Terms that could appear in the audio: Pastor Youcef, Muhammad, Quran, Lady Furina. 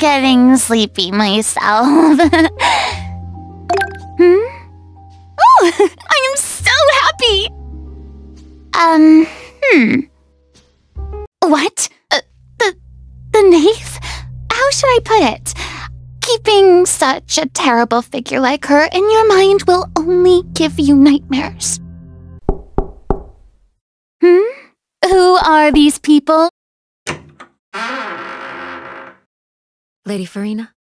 getting sleepy myself. Oh, I am so happy! What? The Nath? How should I put it? Keeping such a terrible figure like her in your mind will only give you nightmares. Who are these people? Lady Furina?